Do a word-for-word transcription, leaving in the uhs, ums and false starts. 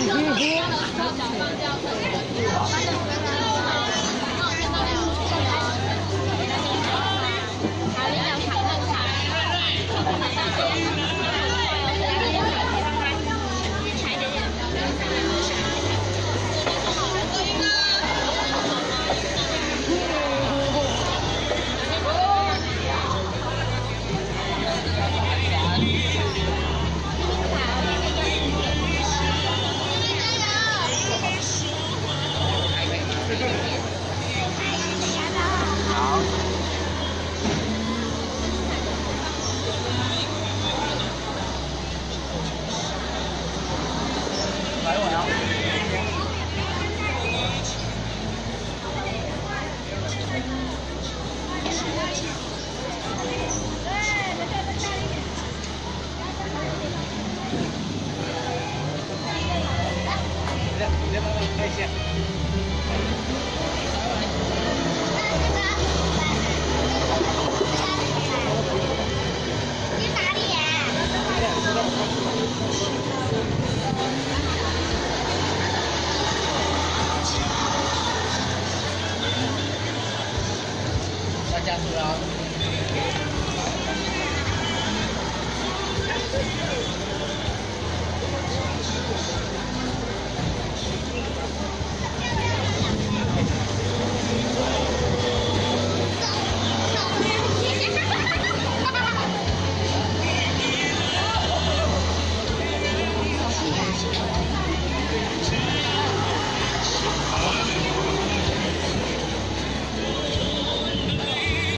你再帮我看一下。